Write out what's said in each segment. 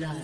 blood.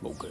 smoker.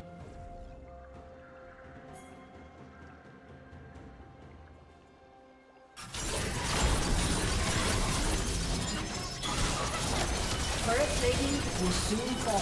Will soon fall.